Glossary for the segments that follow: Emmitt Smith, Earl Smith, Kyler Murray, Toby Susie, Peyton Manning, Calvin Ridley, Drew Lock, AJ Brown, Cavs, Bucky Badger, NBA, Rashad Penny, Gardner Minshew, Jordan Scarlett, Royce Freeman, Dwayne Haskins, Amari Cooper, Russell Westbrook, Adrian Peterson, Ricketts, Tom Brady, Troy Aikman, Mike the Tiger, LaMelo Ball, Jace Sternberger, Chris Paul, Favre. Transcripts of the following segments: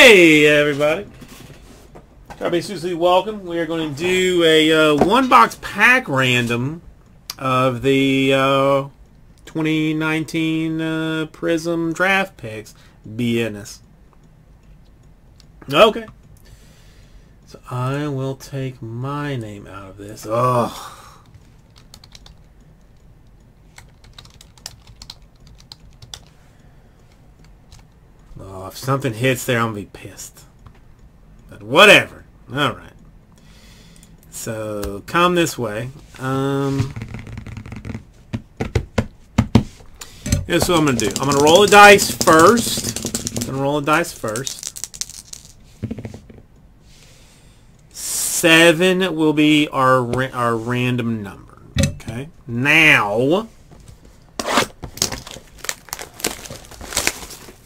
Hey everybody, Toby Susie, welcome. We are going to do a one-box pack random of the 2019 Prizm draft picks. BNS. Okay. So I will take my name out of this. Oh. Oh, if something hits there, I'm going to be pissed. But whatever. All right. So, come this way. Here's what I'm going to do. I'm going to roll the dice first. Seven will be our random number. Okay. Now,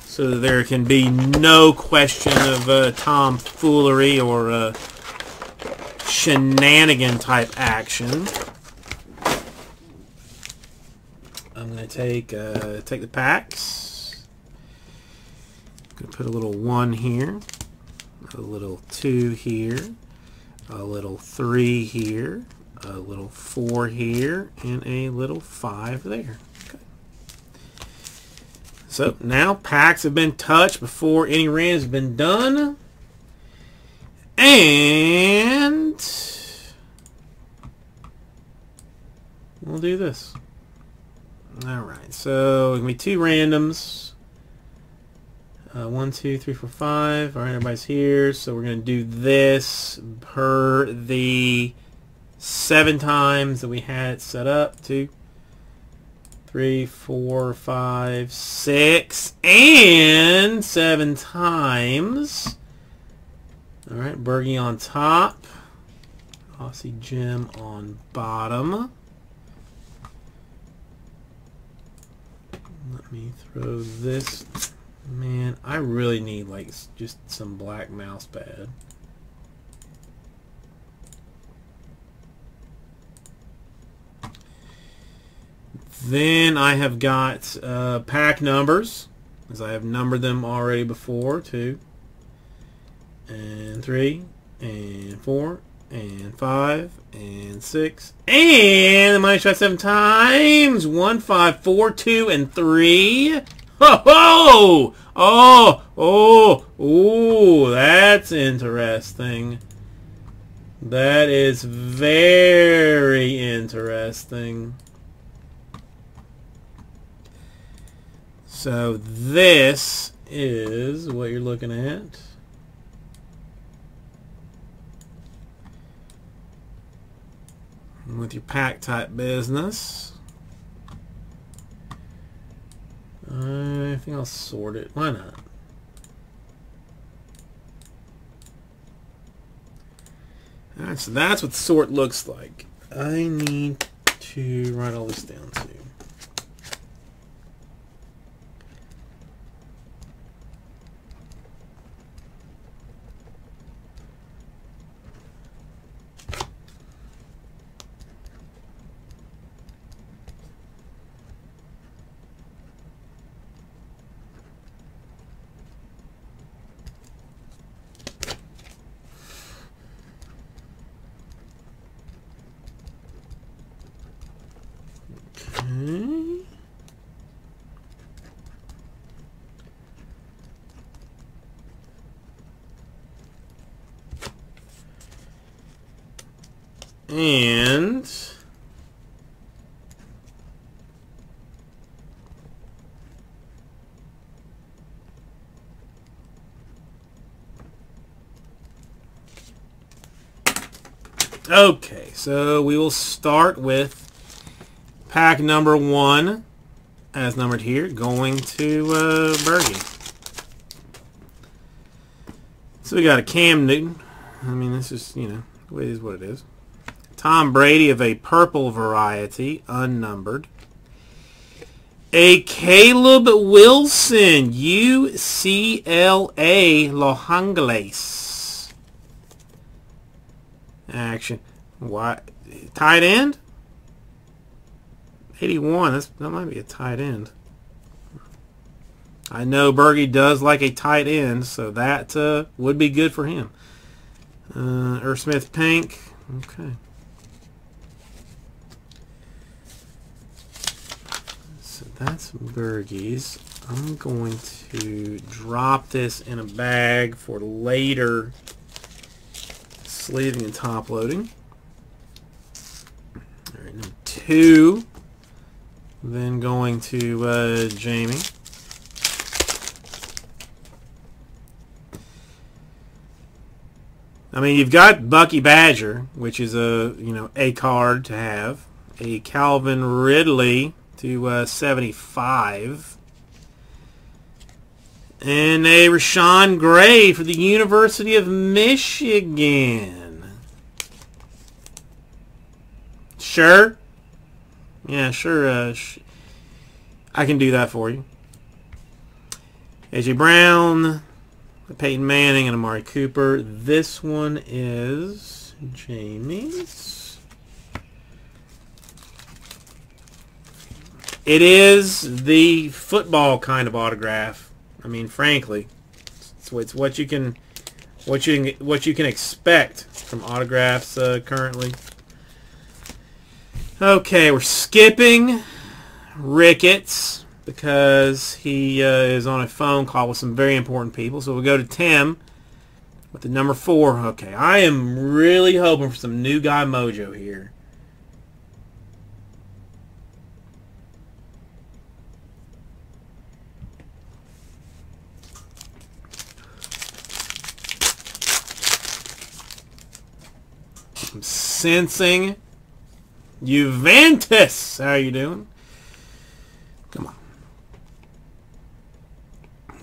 so that there can be no question of tomfoolery or shenanigan type action, I'm going to take the packs. I'm going to put a little 1 here, a little 2 here, a little 3 here, a little 4 here, and a little 5 there. So now packs have been touched before any randoms have been done. And we'll do this. Alright, so it's going to be 2 randoms. 1, 2, 3, 4, 5. Alright, everybody's here. So we're going to do this per the 7 times that we had it set up. 2, 3, 4, 5, 6, and 7 times. All right, Bergie on top, Aussie Jim on bottom. Let me throw this. Man, I really need like just some black mouse pad. Then I have got pack numbers, as I have numbered them already before. 2, and 3, and 4, and 5, and 6, and the money shot 7 times. 1, 5, 4, 2, and 3. Ho ho! Oh, oh, oh! That's interesting. That is very interesting. So this is what you're looking at. And with your pack type business, I think I'll sort it. Why not? All right, so that's what sort looks like. I need to write all this down too. And okay, so we will start with pack number 1, as numbered here, going to Bergie. So we got a Cam Newton. I mean, this is, you know, it is what it is. Tom Brady of a purple variety, unnumbered. A Caleb Wilson, UCLA, Los Angeles. Action. Why? Tight end? 81. That might be a tight end. I know Berge does like a tight end, so that would be good for him. Earl Smith pink. Okay. So that's Berge's. I'm going to drop this in a bag for later sleeving and top loading. All right, number 2. Then going to Jamie. I mean, you've got Bucky Badger, which is a card to have. A Calvin Ridley to 75. And a Rashawn Gray for the University of Michigan. Sure? Yeah, sure. I can do that for you. AJ Brown, Peyton Manning, and Amari Cooper. This one is Jamie's. It is the football kind of autograph. I mean, frankly, it's what you can expect from autographs currently. Okay, we're skipping Ricketts, because he is on a phone call with some very important people. So we'll go to Tim with the number 4. Okay, I am really hoping for some new guy mojo here. I'm sensing Juventus. How are you doing? Come on.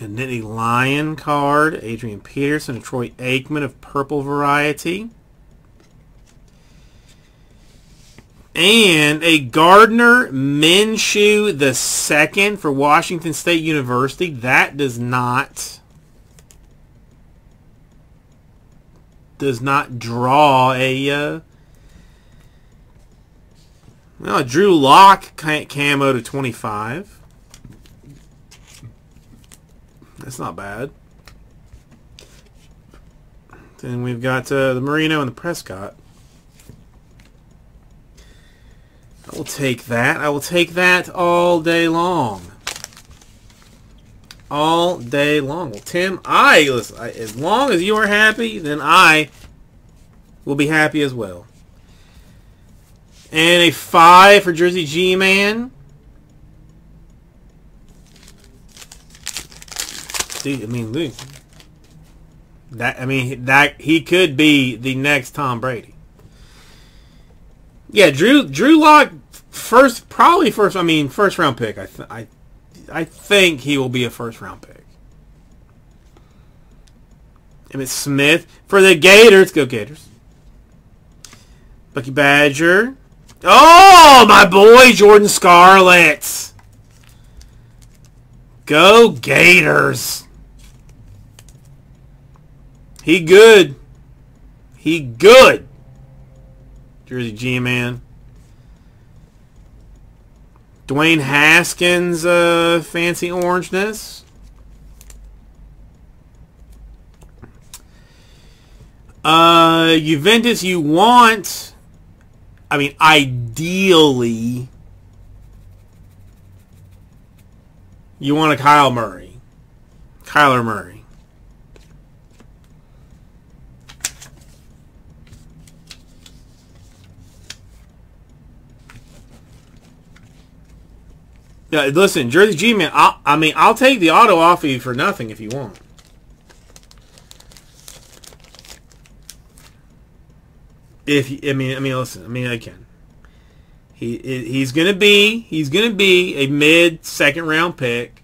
A Nittany Lion card, Adrian Peterson, and Troy Aikman of purple variety. And a Gardner Minshew the second for Washington State University. That does not draw a well, Drew Lock camo to 25. That's not bad. Then we've got the Marino and the Prescott. I will take that. I will take that all day long. All day long. Well, Tim, listen, as long as you are happy, then I will be happy as well. And a 5 for Jersey G-Man. Dude, I mean, look. That he could be the next Tom Brady. Yeah, Drew Lock, first round pick. I think he will be a first round pick. Emmitt Smith for the Gators. Go Gators. Bucky Badger. Oh, my boy Jordan Scarlett. Go Gators. He good. He good. Jersey G-Man. Dwayne Haskins, fancy orangeness. Juventus, you want, I mean, ideally, you want a Kyler Murray. Yeah, listen, Jersey G-Man, I'll take the auto off of you for nothing if you want. Listen, he's gonna be a mid-second round pick.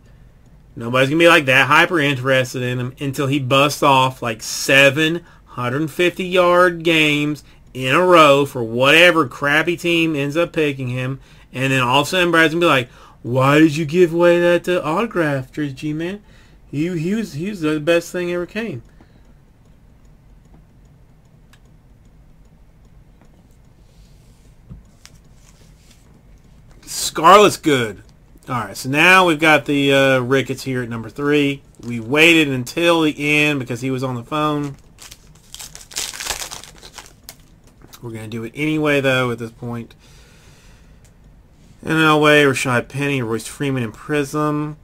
Nobody's gonna be like that hyper interested in him until he busts off like 750-yard games in a row for whatever crappy team ends up picking him, and then all of a sudden Brad's gonna be like, why did you give away that autograph, Jersey G-Man? He was the best thing ever came. Scarlett's good. All right, so now we've got the Ricketts here at number 3. We waited until the end because he was on the phone. We're going to do it anyway, though, at this point. And Elway, Rashad Penny, Royce Freeman, and Prizm.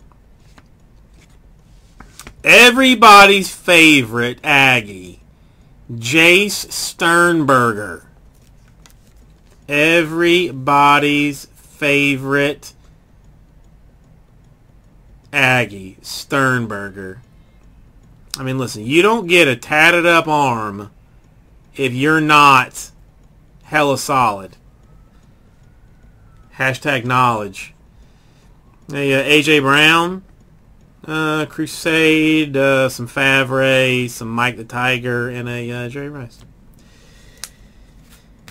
Everybody's favorite Aggie, Jace Sternberger. Everybody's favorite Aggie, Sternberger. I mean, listen, you don't get a tatted up arm if you're not hella solid. Hashtag knowledge. Hey, AJ Brown, Crusade, some Favre, some Mike the Tiger, and a Jerry Rice.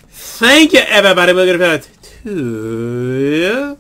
Thank you, everybody. We'll get about 2.